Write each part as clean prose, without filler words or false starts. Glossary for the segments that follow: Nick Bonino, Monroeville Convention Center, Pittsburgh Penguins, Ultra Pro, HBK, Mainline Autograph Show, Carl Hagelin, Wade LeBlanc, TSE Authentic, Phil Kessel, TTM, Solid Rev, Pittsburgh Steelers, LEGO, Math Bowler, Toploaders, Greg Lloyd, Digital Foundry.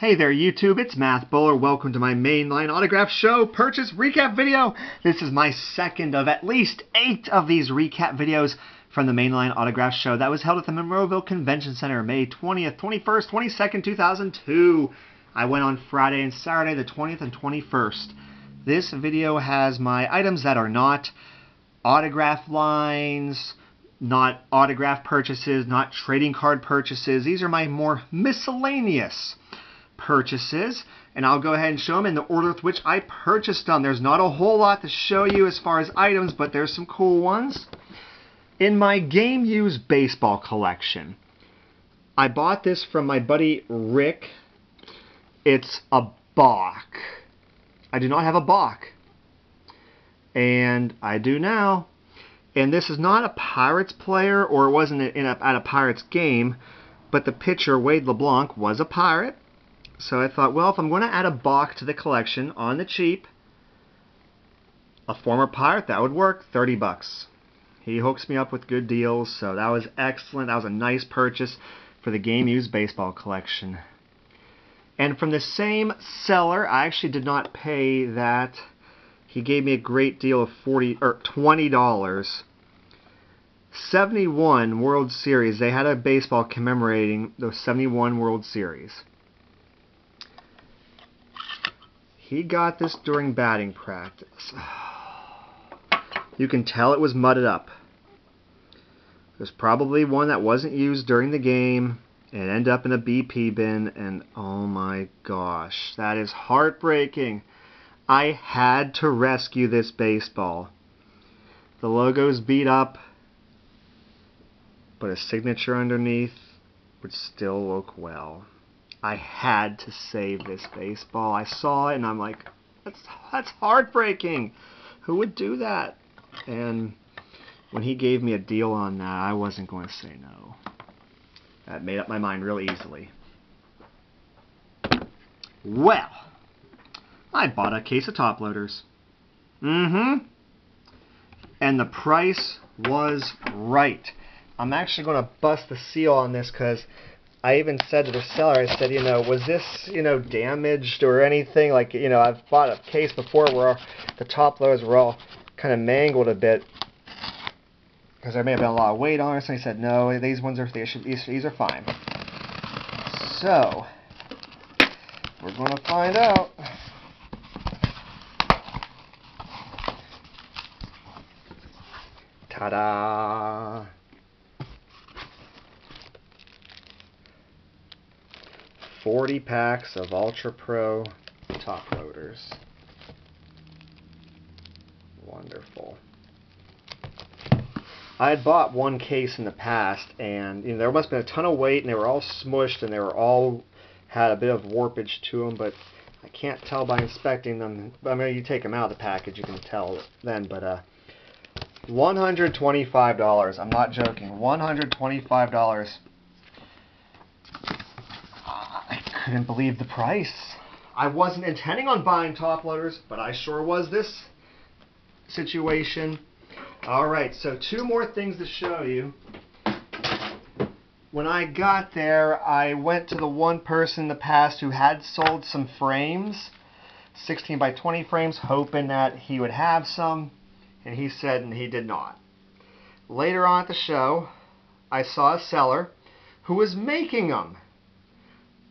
Hey there YouTube, it's Math Bowler. Welcome to my Mainline Autograph Show purchase recap video. This is my second of at least 8 of these recap videos from the Mainline Autograph Show that was held at the Monroeville Convention Center May 20th, 21st, 22nd, 2002. I went on Friday and Saturday the 20th and 21st. This video has my items that are not autograph lines, not autograph purchases, not trading card purchases. These are my more miscellaneous purchases, and I'll go ahead and show them in the order with which I purchased them. There's not a whole lot to show you as far as items, but there's some cool ones. In my game used baseball collection, I bought this from my buddy Rick. It's a Bach. I do not have a Bach, and I do now. And this is not a Pirates player, or it wasn't at a Pirates game, but the pitcher Wade LeBlanc was a Pirate. So I thought, well, if I'm going to add a Bach to the collection on the cheap, a former Pirate, that would work. 30 bucks. He hooks me up with good deals, so that was excellent. That was a nice purchase for the game used baseball collection. And from the same seller, I actually did not pay that. He gave me a great deal of $20. 71 World Series. They had a baseball commemorating the 71 World Series. He got this during batting practice. You can tell it was mudded up. There's probably one that wasn't used during the game and ended up in a BP bin, and oh my gosh, that is heartbreaking. I had to rescue this baseball. The logo's beat up, but a signature underneath would still look well. I had to save this baseball. I saw it and I'm like, that's heartbreaking. Who would do that? And when he gave me a deal on that, I wasn't going to say no. I made up my mind real easily. Well, I bought a case of top loaders. And the price was right. I'm actually going to bust the seal on this, because I even said to the seller, I said, you know, was this, you know, damaged or anything? Like, you know, I've bought a case before where the top loaders were all kind of mangled a bit because there may have been a lot of weight on it. And he said, no, these ones are, these are fine. So we're going to find out. Ta-da! $40 packs of Ultra Pro top loaders. Wonderful. I had bought one case in the past, and you know, there must have been a ton of weight, and they were all smushed, and they were all had a bit of warpage to them, but I can't tell by inspecting them. I mean, you take them out of the package, you can tell then. But $125. I'm not joking. $125. I couldn't believe the price. I wasn't intending on buying top loaders, but I sure was this situation. Alright, so two more things to show you. When I got there, I went to the one person in the past who had sold some frames, 16 by 20 frames, hoping that he would have some, and he said he did not. Later on at the show, I saw a seller who was making them.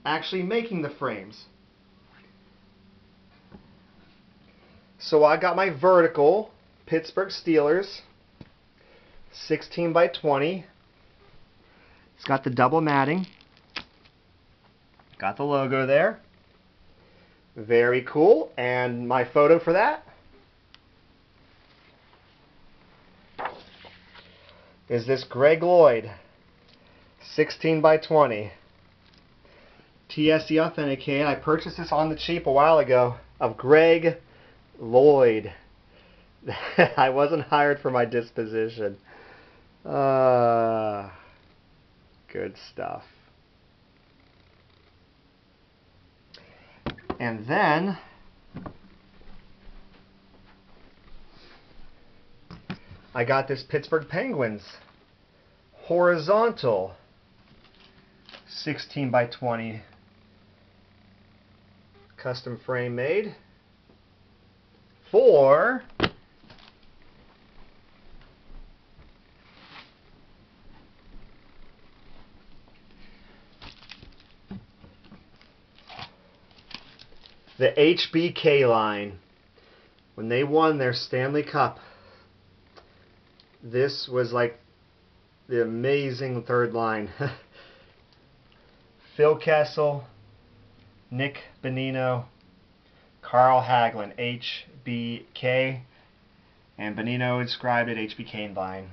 Actually making the frames. So I got my vertical Pittsburgh Steelers 16 by 20. It's got the double matting. Got the logo there. Very cool. And my photo for that is this Greg Lloyd 16 by 20. TSE Authentic. I purchased this on the cheap a while ago, of Greg Lloyd. I wasn't hired for my disposition. Good stuff. And then I got this Pittsburgh Penguins horizontal 16 by 20. custom frame made for the HBK line. When they won their Stanley Cup, this was like the amazing third line. Phil Kessel, Nick Bonino, Carl Hagelin, HBK, and Bonino inscribed at HBK line.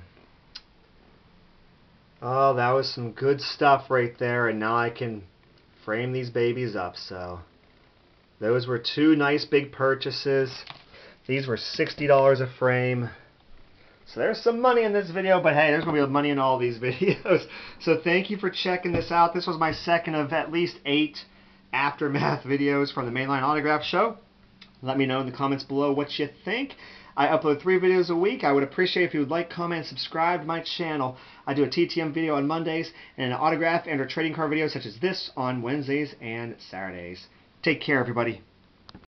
Oh, that was some good stuff right there, and now I can frame these babies up. So those were two nice big purchases. These were $60 a frame. So there's some money in this video, but hey, there's going to be money in all these videos. So thank you for checking this out. This was my second of at least 8 Aftermath videos from the Mainline Autograph Show. Let me know in the comments below what you think. I upload 3 videos a week. I would appreciate if you would like, comment, and subscribe to my channel. I do a TTM video on Mondays and an autograph and or trading card video such as this on Wednesdays and Saturdays. Take care, everybody.